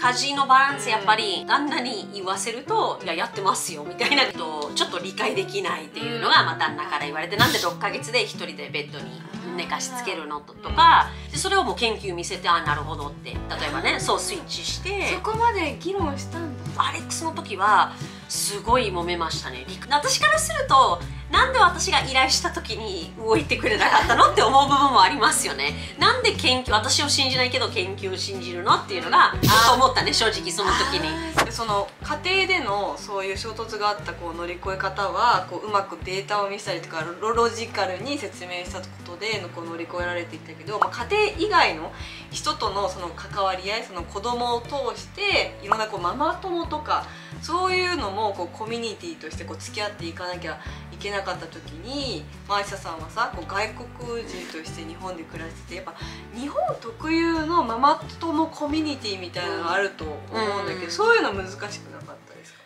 家事のバランスやっぱり旦那に言わせると「いややってますよ」みたいなことをちょっと理解できないっていうのがまあ旦那から言われて、なんで6ヶ月で1人でベッドに寝かしつけるのとかで、それをもう研究見せて「あなるほど」って例えばねそうスイッチして、そこまで議論したんだ。RXの時はすごい揉めましたね。私からするとなんで私が依頼した時に動いてくれなかったのって思う部分もありますよね。なんで研究私を信じないけど研究を信じるのっていうのがちょっと思ったね、正直その時に。その家庭でのそういう衝突があったこう乗り越え方はこ うまくデータを見せたりとかロジカルに説明したことでこう乗り越えられていったけど、まあ、家庭以外の人と その関わり合い、その子供を通していろんなこうママ友とかそういうのもこうコミュニティとしてこう付き合っていかなきゃいけなかった時に、愛沙さんはさこう外国人として日本で暮らしててやっぱ日本特有のママ友コミュニティみたいなのがあると思うんだけど、そういうの難しくなかったですか？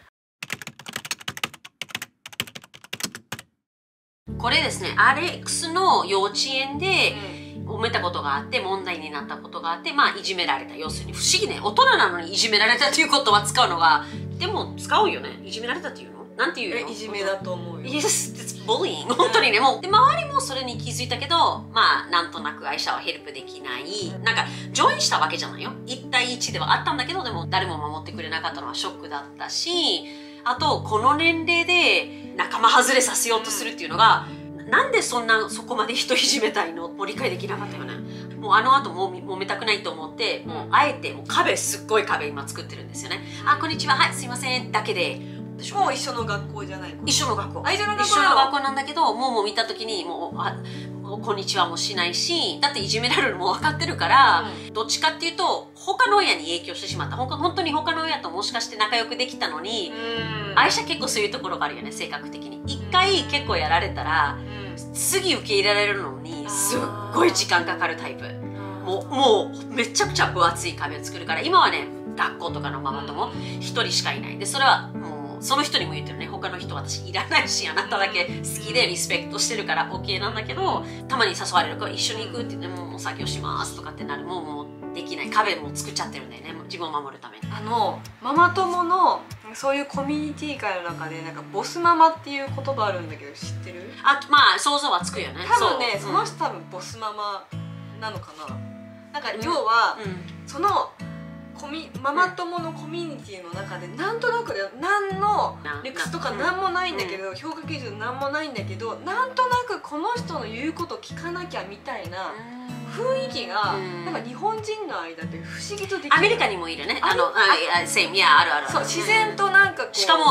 これですね、RXの幼稚園で、揉めたことがあって問題になったことがあって、まあいじめられた。要するに不思議ね、大人なのにいじめられたっていう言葉使うのが、でも使うよね、いじめられたっていうのなんていうの、いじめだと思うよ。 Yes, it's bullying 本当にね、もうで周りもそれに気づいたけど、まあなんとなく愛沙はヘルプできない。なんかジョインしたわけじゃないよ、1対1ではあったんだけど、でも誰も守ってくれなかったのはショックだったし、あとこの年齢で仲間外れさせようとするっていうのが、なんでそこまで人いじめたいのもう理解できなかったよね。もうあの後もう揉めたくないと思って、もうあえてもう壁、すっごい壁今作ってるんですよね。あ、こんにちは、はい、すいませんだけで。もう一緒の学校じゃない、一緒の学校、一緒の学校なんだけど、もう見た時にもうこんにちはもしないし、だっていじめられるのも分かってるから、どっちかっていうと他の親に影響してしまった。本当に他の親ともしかして仲良くできたのに、愛沙結構そういうところがあるよね、性格的に。一回結構やられたら、次受け入れられるのにすっごい時間かかるタイプ。もうめちゃくちゃ分厚い壁を作るから、今はね学校とかのママ友一人しかいない。でそれはもうその人にも言ってるね、他の人私いらないし、あなただけ好きでリスペクトしてるから OK なんだけど、たまに誘われるから一緒に行くって言って、もう作業しますとかってなる。もうできない、壁も作っちゃってるんだよね、自分を守るために。ママ友のそういうコミュニティ界の中でなんかボスママっていう言葉あるんだけど知ってる？あ、まあ想像はつくよね。多分ね、その人多分ボスママなのかな。なんか要は、そのママ友のコミュニティの中でなんとなくだよ、何の理屈とか何もないんだけど、評価基準何もないんだけど、なんとなくこの人の言うこと聞かなきゃみたいな。雰囲気がなんか日本人の間って不思議とできる。アメリカにもいるね、セイム、いやあるある。そう、自然となんかこう、しかも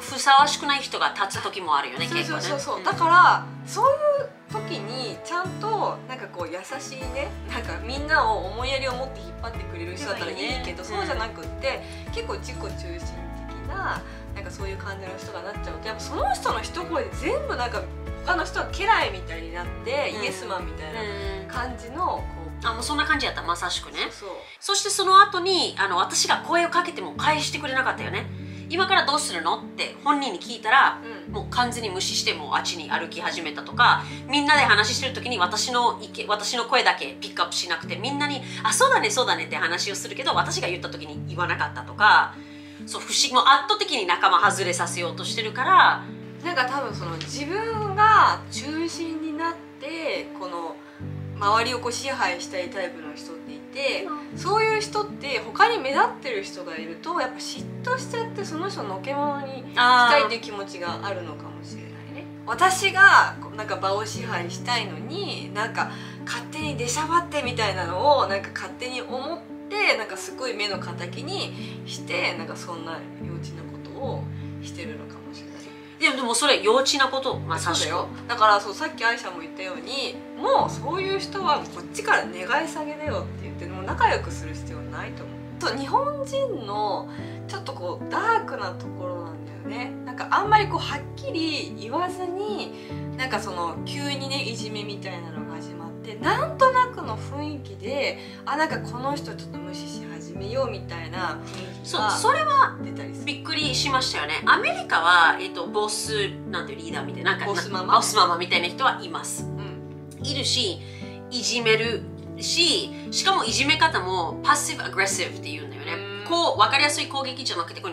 ふさわしくない人が立つ時もあるよね、結構ね。そうそうそう、だからそういう時にちゃんとなんかこう優しいね、なんかみんなを思いやりを持って引っ張ってくれる人だったらいいけど、そうじゃなくって結構自己中心的ななんかそういう感じの人がなっちゃうと、やっぱその人の一声で全部なんか。他の人は家来みたいになって、イエスマンみたいな感じのこう、もうそんな感じやった、まさしくね。そしてその後に私が声をかけても返してくれなかったよね。今からどうするのって本人に聞いたら、もう完全に無視してもうあっちに歩き始めたとか、みんなで話してる時に私の声だけピックアップしなくて、みんなに「あ、そうだねそうだね」って話をするけど、私が言った時に言わなかったとか、そう不思議、もう圧倒的に仲間外れさせようとしてるから。なんか多分その自分が中心になってこの周りをこう支配したいタイプの人っていて、そういう人って他に目立ってる人がいるとやっぱ嫉妬しちゃって、その人をのけ者にしたいっていう気持ちがあるのかもしれないね。私がなんか場を支配したいのになんか勝手に出しゃばってみたいなのをなんか勝手に思って、なんかすごい目の敵にして、なんかそんな幼稚なことをしてるのかもしれない。でもそれ幼稚なこと、まあそうだよ。だからそう、さっき愛沙も言ったように、もうそういう人はこっちから願い下げだよって言って、もう仲良くする必要はないと思う。そう、日本人のちょっとこうダークなところなんだよね。なんかあんまりこうはっきり言わずに、なんかその急にねいじめみたいなのが始まって、なんとなくの雰囲気で、あ、なんかこの人ちょっと無視し始めようみたいな雰囲気が、それはびっくりしましたよね。アメリカはボスなんていうリーダーみたいな、ボスママみたいな人はいます、いるし、いじめるし、しかもいじめ方もパッシブアグレッシブっていうんだよね。こう、わかりやすい攻撃じゃなくて、こ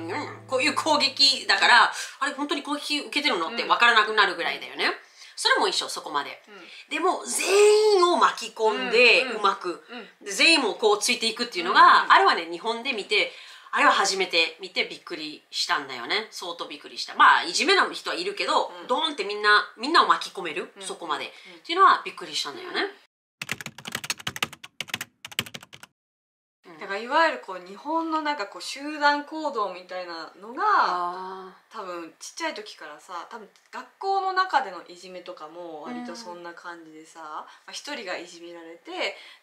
ういう攻撃だから、あれ、本当に攻撃受けてるのってわからなくなるぐらいだよね。それも一緒、そこまで。でも、全員を巻き込んで、うまく、全員もこうついていくっていうのが、あれはね、日本で見て、あれは初めて見てびっくりしたんだよね。相当びっくりした。まあ、いじめな人はいるけど、ドーンってみんなを巻き込める、そこまで。っていうのはびっくりしたんだよね。だからいわゆるこう日本のなんかこう集団行動みたいなのが多分ちっちゃい時からさ、多分学校の中でのいじめとかも割とそんな感じでさ、一人がいじめられて、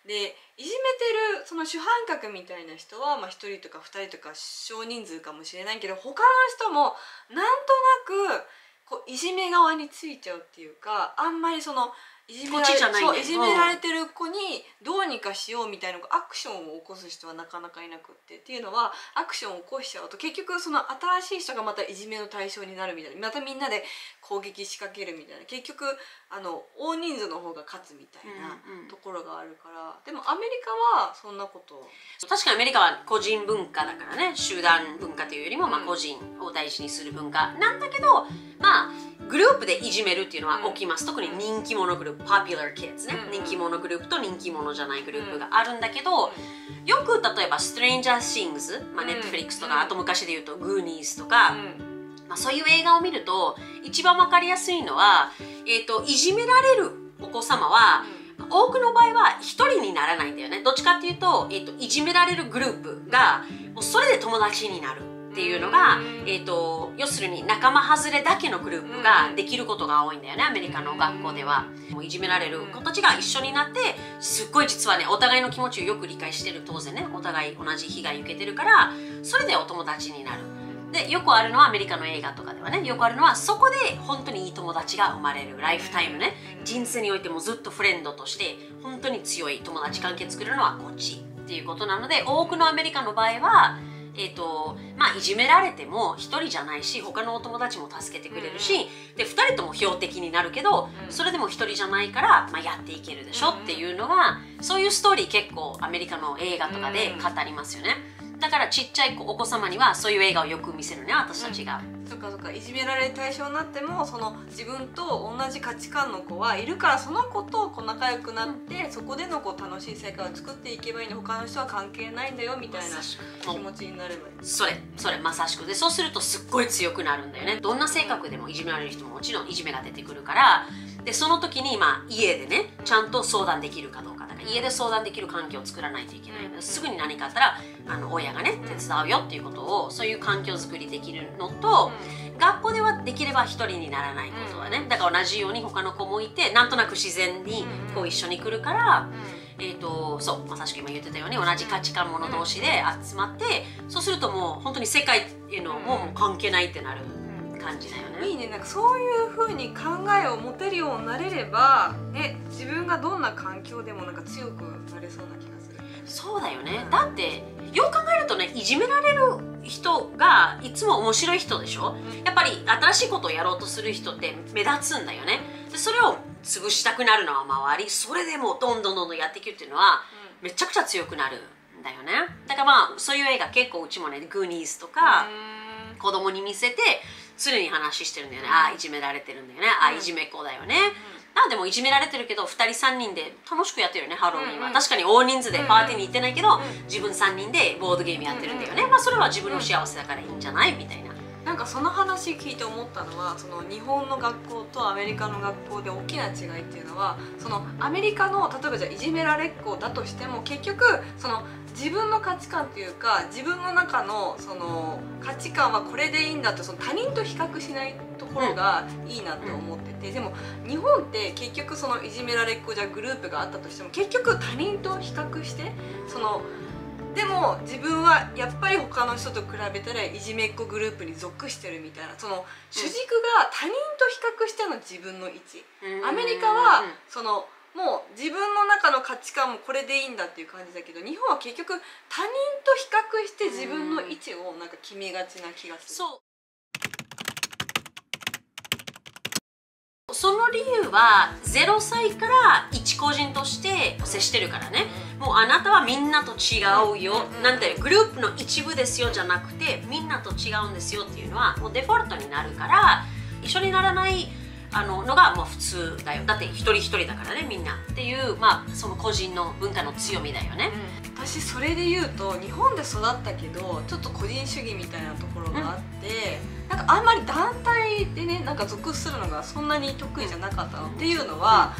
でいじめてるその主犯格みたいな人は一人とか二人とか少人数かもしれないけど、他の人もなんとなくこういじめ側についちゃうっていうか、あんまりその。いじめられてる子にどうにかしようみたいなアクションを起こす人はなかなかいなくって、っていうのはアクションを起こしちゃうと結局その新しい人がまたいじめの対象になるみたいな、またみんなで攻撃仕掛けるみたいな、結局大人数の方が勝つみたいなところがあるから。でもアメリカはそんなこと、確かにアメリカは個人文化だからね、集団文化というよりもまあ個人を大事にする文化なんだけど、まあグループでいじめるっていうのは起きます。特に人気者グループ、パピュラーキッズね、人気者グループと人気者じゃないグループがあるんだけど、よく例えば Stranger Things、まあ、Netflix とか、あと昔で言うと Goonies とか、まあ、そういう映画を見ると一番わかりやすいのは、いじめられるお子様は、多くの場合は一人にならないんだよね。どっちかっていうと、いじめられるグループがもうそれで友達になるっていうのが、要するに仲間外れだけのグループができることが多いんだよね、アメリカの学校では。もういじめられる子たちが一緒になって、すっごい実はね、お互いの気持ちをよく理解してる。当然ね、お互い同じ被害受けてるから、それでお友達になる。でよくあるのは、アメリカの映画とかではね、よくあるのはそこで本当にいい友達が生まれる。ライフタイムね、人生においてもずっとフレンドとして本当に強い友達関係作るのはこっちっていうことなので、多くのアメリカの場合はまあ、いじめられても一人じゃないし、他のお友達も助けてくれるし、で二人とも標的になるけど、それでも一人じゃないから、まあ、やっていけるでしょっていうのが、そういうストーリー結構アメリカの映画とかで語りますよね。だからちっちゃいお子様にはそういう映画をよく見せるね、私たちが。そっかそっか。いじめられる対象になっても、その自分と同じ価値観の子はいるから、その子と仲良くなって、そこでの楽しい世界を作っていけばいいの、他の人は関係ないんだよみたいな気持ちになればいい。それまさしく。でそうするとすっごい強くなるんだよね。どんな性格でもいじめられる人ももちろんいじめが出てくるから。でその時に、まあ、家でね、ちゃんと相談できるかどうか。だから家で相談できる環境を作らないといけない。すぐに何かあったら親がね、手伝うよっていうことを、そういう環境づくりできるのと、学校ではできれば一人にならないことはね。だから同じように他の子もいて、なんとなく自然にこう一緒に来るから、そうまさしく今言ってたように、同じ価値観者同士で集まって、そうするともう本当に世界っていうのも関係ないってなる感じだよね。いいね、なんかそういう風に考えを持てるようになれれば、ね、自分がどんな環境でもなんか強くなれそうな気がする。そうだよね、だってよく考えるとね、いじめられる人がいつも面白い人でしょ。やっぱり新しいことをやろうとする人って目立つんだよね。でそれを潰したくなるのは周り、それでもどんどんやっていくっていうのは、めちゃくちゃ強くなるんだよね。だからまあそういう映画結構うちもね、グーニーズとか子供に見せて常に話してるんだよね。ああいじめられてるんだよね、ああいじめっ子だよね。なんでもいじめられてるけど、2人3人で楽しくやってるよね、ハロウィンは。確かに大人数でパーティーに行ってないけど、自分3人でボードゲームやってるんだよね。まあそれは自分の幸せだからいいんじゃないみたいな。なんかその話聞いて思ったのは、その日本の学校とアメリカの学校で大きな違いっていうのは、そのアメリカの例えばじゃあいじめられっ子だとしても、結局その自分の価値観というか、自分の中のその価値観はこれでいいんだって、その他人と比較しないところがいいなって思ってて、でも日本って結局そのいじめられっ子じゃグループがあったとしても、結局他人と比較して、そのでも自分はやっぱり他の人と比べたらいじめっ子グループに属してるみたいな、その主軸が他人と比較しての自分の位置。アメリカはそのもう自分の中の価値観もこれでいいんだっていう感じだけど、日本は結局他人と比較して自分の位置をなんか決めがちな気がする。その理由は0歳から一個人として接してるからね、もうあなたはみんなと違うよ、なんてグループの一部ですよじゃなくてみんなと違うんですよっていうのはもうデフォルトになるから、一緒にならないのがもう普通だよ。だって一人一人だからね、みんなっていう、まあその個人の文化の強みだよね。私それで言うと日本で育ったけどちょっと個人主義みたいなところがあって、なんかあんまり団体でねなんか属するのがそんなに得意じゃなかったの、っていうのは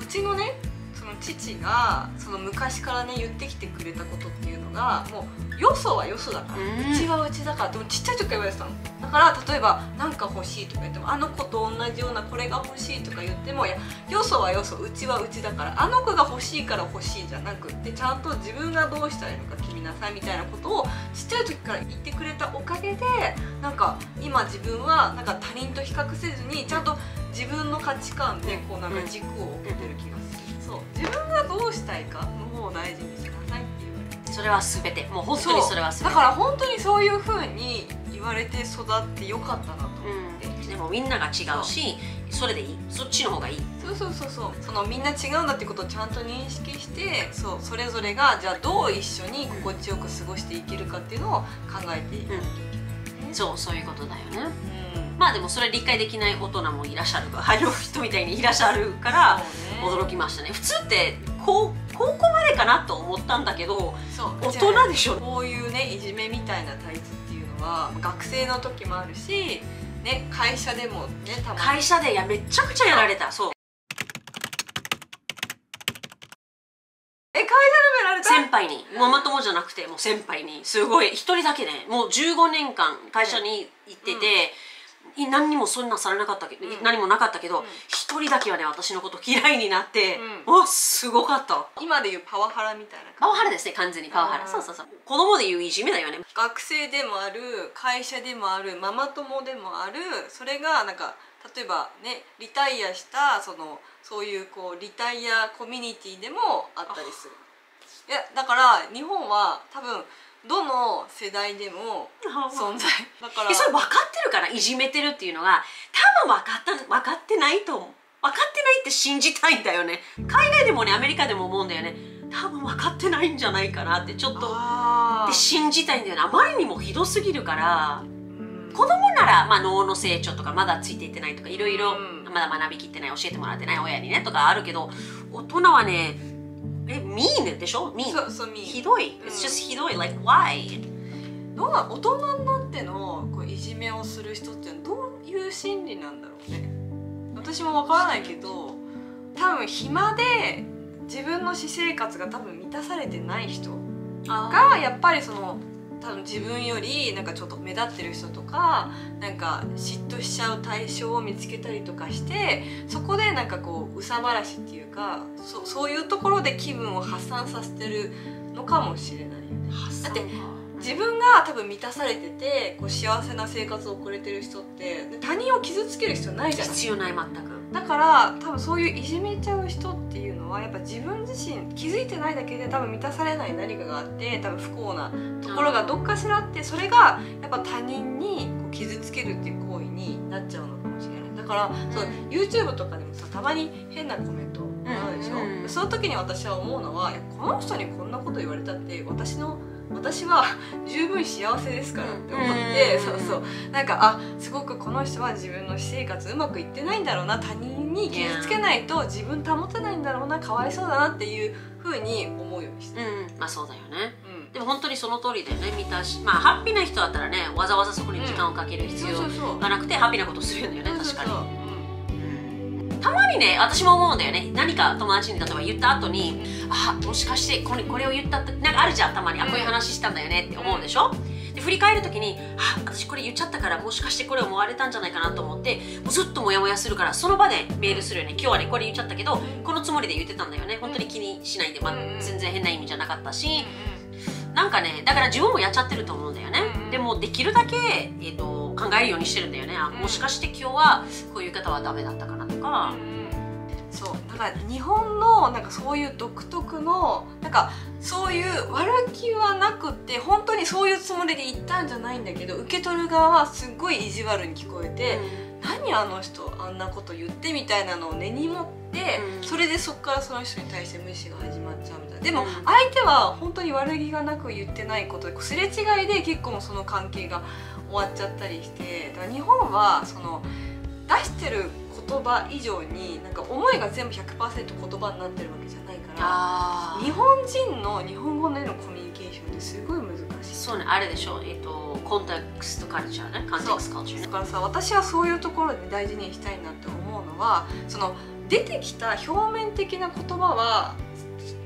うちのねその父がその昔からね言ってきてくれたことっていうのが、もうよそはよそだから、うちはうちだから、でもちっちゃい時から言われてたの。だから例えば何か欲しいとか言っても、あの子と同じようなこれが欲しいとか言っても、いやよそはよそ、うちはうちだから、あの子が欲しいから欲しいじゃなくって、ちゃんと自分がどうしたらいいのか決めなさいみたいなことをちっちゃい時から言ってくれたおかげで、なんか今自分はなんか他人と比較せずにちゃんと自分の価値観でこうなんか軸を置けてる気がする。そう、自分がどうしたいかの方を大事にしなさいって言われて、それは全て、もう本当にそれは全てだから、本当にそういう風に言われて育ってよかったなと思って、でもみんなが違うし、それでいい、そっちの方がいい、そう、そのみんな違うんだってことをちゃんと認識して、そう、それぞれがじゃあどう一緒に心地よく過ごしていけるかっていうのを考えていかなきゃいけない、そういうことだよね、まあでもそれ理解できない大人もいらっしゃるから、あの人みたいにいらっしゃるから驚きましたね。普通って高校までかなと思ったんだけど、大人でしょ。こういうねいじめみたいな体質っていうのは学生の時もあるし、ね、会社でもね、たまに会社でめちゃくちゃやられた。そう、先輩に、ママ友じゃなくてもう先輩に、すごい一人だけね、もう15年間会社に行ってて、何にもそんなされなかったけど、何もなかったけど、一人だけはね私のこと嫌いになって、わ、すごかった。今でいうパワハラみたいな感じ。パワハラですね、完全にパワハラ。そう、子供でいういじめだよね。学生でもある、会社でもある、ママ友でもある。それがなんか例えばね、リタイアした、そういうこうリタイアコミュニティでもあったりする。いやだから日本は多分どの世代でも存在だから、それ分かってるから、いじめてるっていうのが多分分かってないと思う。分かってないって信じたいんだよね。海外でもね、アメリカでも思うんだよね。多分分かってないんじゃないかなってちょっとって信じたいんだよね。あまりにもひどすぎるから。子供なら、まあ、脳の成長とかまだついていってないとか、いろいろまだ学びきってない、教えてもらってない親にねとかあるけど、大人はね、mean でしょ？ひどい。It's just ひどい。Like why？ どうな、大人になってのこういじめをする人ってどういう心理なんだろうね。私もわからないけど、多分暇で自分の私生活が多分満たされてない人がやっぱりその多分自分よりなんかちょっと目立ってる人とか、なんか嫉妬しちゃう対象を見つけたりとかして、そこでなんかこう憂さ晴らしっていうか、そういうところで気分を発散させてるのかもしれないよね。だって自分が多分満たされててこう幸せな生活を送れてる人って他人を傷つける必要ないじゃない。必要ない、全く。だから多分そういういじめちゃう人っていうのはやっぱ自分自身気づいてないだけで多分満たされない何かがあって、多分不幸なところがどっかしらあって、それがやっぱ他人にこう傷つけるっていう行為になっちゃうのかもしれない。だからそう、YouTube とかでもさ、たまに変なコメントがあるでしょ。その時に私は思うのは、この人にこんなこと言われたって、私は十分幸せですからって思って、そうなんか、あ、すごくこの人は自分の私生活うまくいってないんだろうな、他人に傷つけないと自分保てないんだろうな、かわいそうだなっていう風に思うようにして、まあそうだよね、でも本当にその通りだよね。満たし、まあハッピーな人だったらね、わざわざそこに時間をかける必要がなくてハッピーなことするんだよね。確かにたまにね、私も思うんだよね。何か友達に例えば言った後に、あ、もしかしてこれを言ったってなんかあるじゃん、たまに。あ、こういう話したんだよねって思うでしょ。で振り返る時に、あ、私これ言っちゃったから、もしかしてこれ思われたんじゃないかなと思って、もうずっとモヤモヤするから、その場でメールするよね。今日はねこれ言っちゃったけど、このつもりで言ってたんだよね、本当に気にしないで、まあ、全然変な意味じゃなかったし、なんかね、だから自分もやっちゃってると思うんだよね。でもできるだけ、考えるようにしてるんだよね。あ、もしかして今日はこういう言い方はダメだったかなとか、そうだから日本のなんかそういう独特のなんかそういう悪気はなくて、本当にそういうつもりで言ったんじゃないんだけど、受け取る側はすっごい意地悪に聞こえて、何あの人あんなこと言ってみたいなのを根に持って、うん、それでそこからその人に対して無視が始まっちゃうみたいな。でも相手は本当に悪気がなく言ってないことで、すれ違いで結構その関係が終わっちゃったりして、だから日本はその出してる言葉以上になんか思いが全部 100% 言葉になってるわけじゃないから、日本人の日本語でのコミュニケーションってすごい難しい。そうね、あれでしょ、コンテクストカルチャーね、コンテクストカルチャーね。だからさ、私はそういうところで大事にしたいなって思うのは、その出てきた表面的な言葉は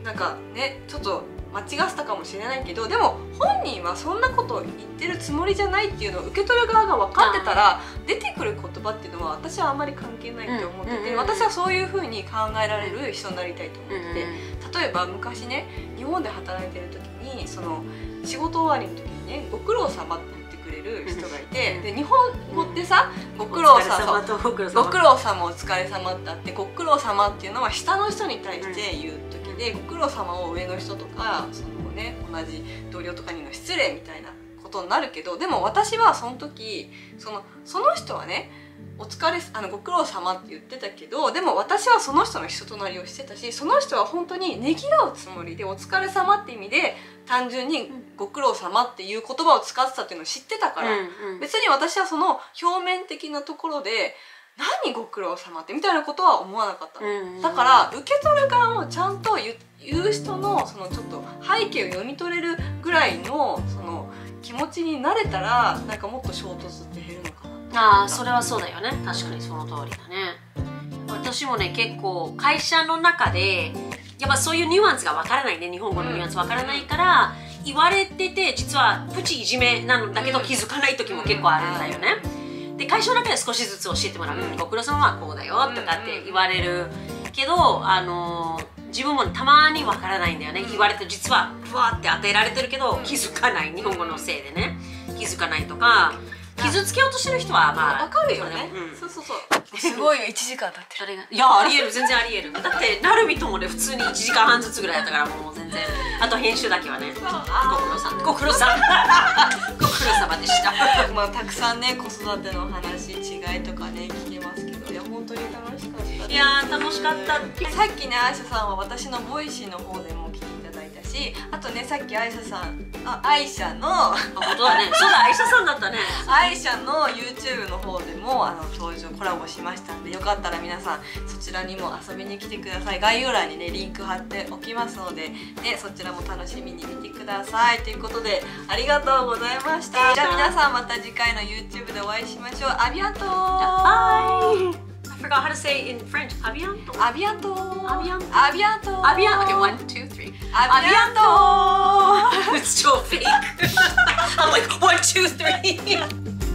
なんかね、ちょっと間違ったかもしれないけど、でも本人はそんなことを言ってるつもりじゃないっていうのを受け取る側が分かってたら、出てくる言葉っていうのは私はあんまり関係ないって思ってて、私はそういうふうに考えられる人になりたいと思ってて、例えば昔ね、日本で働いてる時に、その仕事終わりの時にね、ご苦労様って言ってくれる人がいて、で日本語ってさ、ご苦労様とご苦労様、ご苦労様お疲れ様ってあって、ご苦労様っていうのは下の人に対して言う時で、ご苦労様を上の人とかその、ね、同じ同僚とかにの失礼みたいなことになるけど、でも私はその時その人はね、お疲れ、ご苦労様って言ってたけど、でも私はその人の人となりをしてたし、その人は本当にねぎらうつもりで、お疲れ様って意味で単純にご苦労様っていう言葉を使ってたっていうのを知ってたから、別に私はその表面的なところで何ご苦労様ってみたいなことは思わなかった。だから受け取る側もちゃんと言う人のそのちょっと背景を読み取れるぐらいのその気持ちになれたら、なんかもっと衝突って減るのかな。それはそうだよね、確かにその通りだね。私もね、結構会社の中でやっぱそういうニュアンスがわからないね、日本語のニュアンスわからないから、言われてて実はプチいじめなんだけど気づかない時も結構あるんだよね。で会社の中で少しずつ教えてもらう、ご苦労さんはこうだよとかって言われるけど、自分もたまにわからないんだよね、言われて実はふわって与えられてるけど気づかない、日本語のせいでね気づかないとか、傷つけようとしてる人はまあわかるよね。そうそうそう、すごいよ、1時間経ってる。いや、ありえる、全然ありえる。だってなるみともね、普通に1時間半ずつぐらいだったから、もう全然。あと編集だけはね、ご苦労さんご苦労様でした。まあたくさんね、子育ての話、違いとかね聞けますけど、いや本当に楽しかった。いや楽しかった。さっきね、あいささんは私のボイシーの方でも聞いてし、あとね、さっきアイシャのそうだね、そうだ、アイシャさんだったね。アイシャの YouTube の方でも登場コラボしましたんで、よかったら皆さんそちらにも遊びに来てください。概要欄にねリンク貼っておきますので、ね、そちらも楽しみに見てください。ということでありがとうございました。じゃあ皆さんまた次回の YouTube でお会いしましょう。アビアトー、バイ。I forgot how to say in French. Abianto. Abianto. Abianto. Abianto. Abianto. Okay, 1, 2, 3. Abianto. It's so fake. I'm like 1, 2, 3.